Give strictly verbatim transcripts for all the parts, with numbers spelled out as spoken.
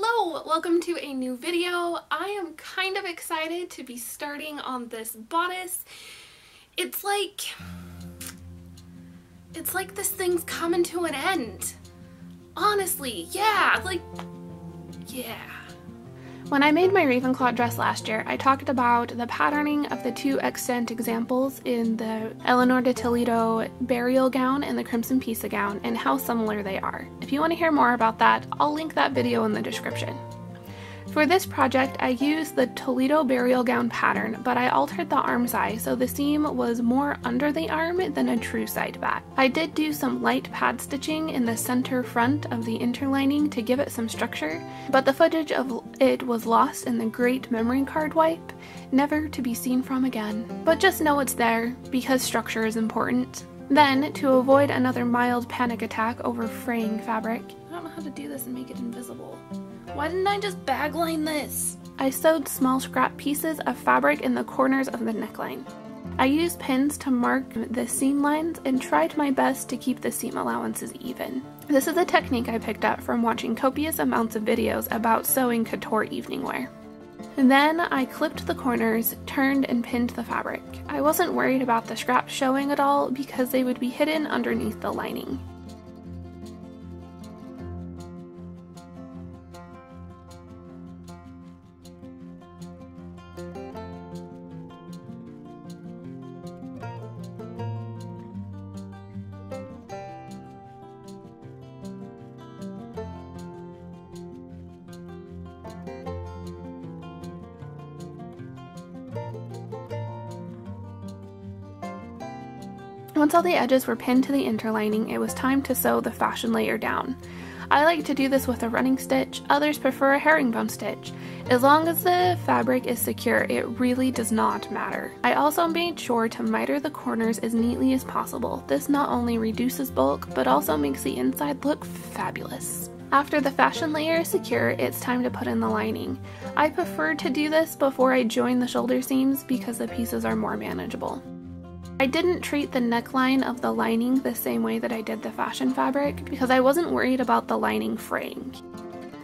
Hello! Welcome to a new video. I am kind of excited to be starting on this bodice. It's like... It's like this thing's coming to an end. Honestly, yeah, like... Yeah. When I made my Ravenclaw dress last year, I talked about the patterning of the two extant examples in the Eleanor de Toledo burial gown and the Crimson Pisa gown and how similar they are. If you want to hear more about that, I'll link that video in the description. For this project, I used the Toledo burial gown pattern, but I altered the arm size so the seam was more under the arm than a true side back. I did do some light pad stitching in the center front of the interlining to give it some structure, but the footage of it was lost in the great memory card wipe, never to be seen from again. But just know it's there, because structure is important. Then, to avoid another mild panic attack over fraying fabric, I don't know how to do this and make it invisible. Why didn't I just bagline this? I sewed small scrap pieces of fabric in the corners of the neckline. I used pins to mark the seam lines and tried my best to keep the seam allowances even. This is a technique I picked up from watching copious amounts of videos about sewing couture evening wear. Then I clipped the corners, turned and pinned the fabric. I wasn't worried about the scraps showing at all because they would be hidden underneath the lining. Once all the edges were pinned to the interlining, it was time to sew the fashion layer down. I like to do this with a running stitch, others prefer a herringbone stitch. As long as the fabric is secure, it really does not matter. I also made sure to miter the corners as neatly as possible. This not only reduces bulk, but also makes the inside look fabulous. After the fashion layer is secure, it's time to put in the lining. I prefer to do this before I join the shoulder seams because the pieces are more manageable. I didn't treat the neckline of the lining the same way that I did the fashion fabric because I wasn't worried about the lining fraying.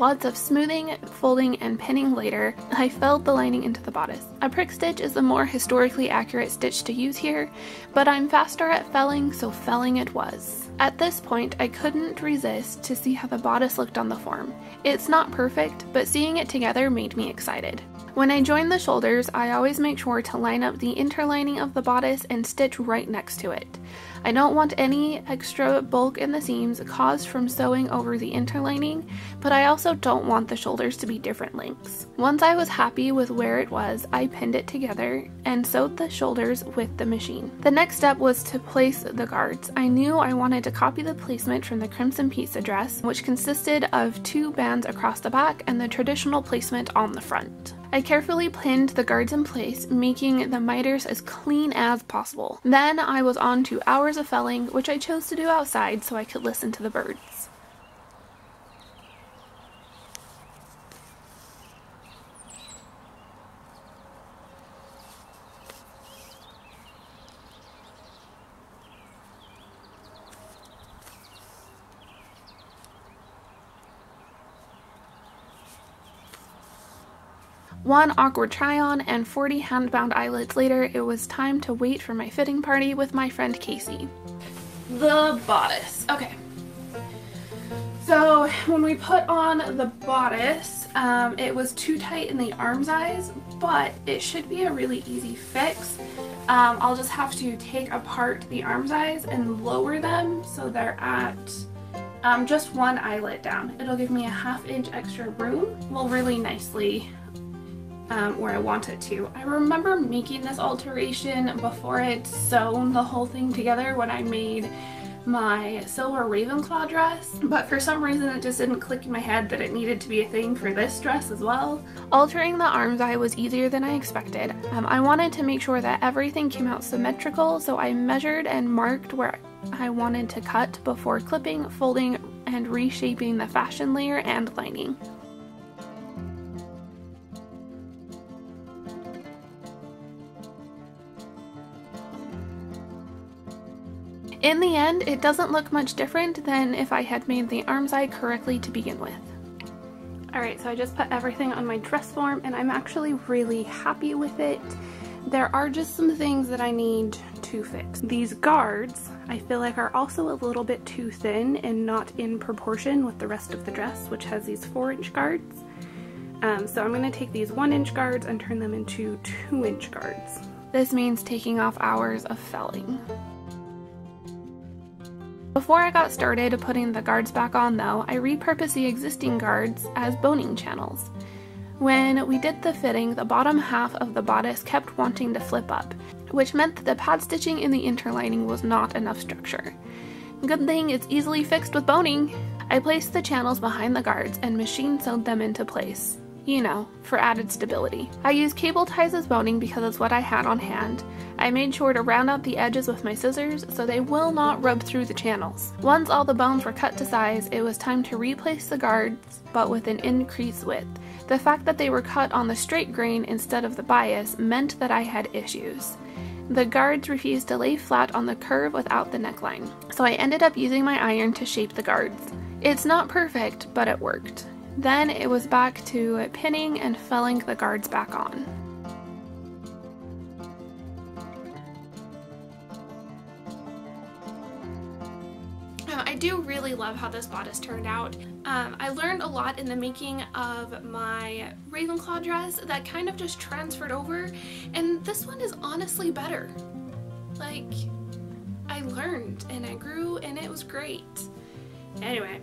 Lots of smoothing, folding, and pinning later, I felled the lining into the bodice. A prick stitch is the more historically accurate stitch to use here, but I'm faster at felling, so felling it was. At this point, I couldn't resist to see how the bodice looked on the form. It's not perfect, but seeing it together made me excited. When I join the shoulders, I always make sure to line up the interlining of the bodice and stitch right next to it. I don't want any extra bulk in the seams caused from sewing over the interlining, but I also don't want the shoulders to be different lengths. Once I was happy with where it was, I pinned it together and sewed the shoulders with the machine. The next step was to place the guards. I knew I wanted to copy the placement from the Crimson Pisa dress, which consisted of two bands across the back and the traditional placement on the front. I carefully pinned the guards in place, making the miters as clean as possible. Then I was on to hours of felling, which I chose to do outside so I could listen to the birds. One awkward try-on and forty hand-bound eyelets later, it was time to wait for my fitting party with my friend Casey. The bodice. Okay. So when we put on the bodice, um, it was too tight in the arm size, but it should be a really easy fix. Um, I'll just have to take apart the arm size and lower them so they're at... Um, just one eyelet down. It'll give me a half inch extra room. Well, really nicely Um, where I want it to. I remember making this alteration before I'd sewn the whole thing together when I made my silver Ravenclaw dress, but for some reason it just didn't click in my head that it needed to be a thing for this dress as well. Altering the arm's eye was easier than I expected. Um, I wanted to make sure that everything came out symmetrical, so I measured and marked where I wanted to cut before clipping, folding, and reshaping the fashion layer and lining. In the end, it doesn't look much different than if I had made the arm's eye correctly to begin with. Alright, so I just put everything on my dress form and I'm actually really happy with it. There are just some things that I need to fix. These guards, I feel like, are also a little bit too thin and not in proportion with the rest of the dress, which has these four inch guards. Um, so I'm going to take these one inch guards and turn them into two inch guards. This means taking off hours of felling. Before I got started putting the guards back on though, I repurposed the existing guards as boning channels. When we did the fitting, the bottom half of the bodice kept wanting to flip up, which meant that the pad stitching in the interlining was not enough structure. Good thing it's easily fixed with boning! I placed the channels behind the guards and machine sewed them into place. You know, for added stability. I used cable ties as boning because it's what I had on hand. I made sure to round out the edges with my scissors so they will not rub through the channels. Once all the bones were cut to size, it was time to replace the guards, but with an increased width. The fact that they were cut on the straight grain instead of the bias meant that I had issues. The guards refused to lay flat on the curve without the neckline, so I ended up using my iron to shape the guards. It's not perfect, but it worked. Then it was back to pinning and felling the guards back on. Um, I do really love how this bodice turned out. Um, I learned a lot in the making of my Ravenclaw dress that kind of just transferred over, and this one is honestly better. Like, I learned and I grew and it was great. Anyway,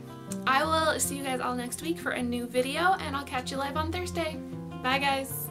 I will see you guys all next week for a new video, and I'll catch you live on Thursday. Bye guys!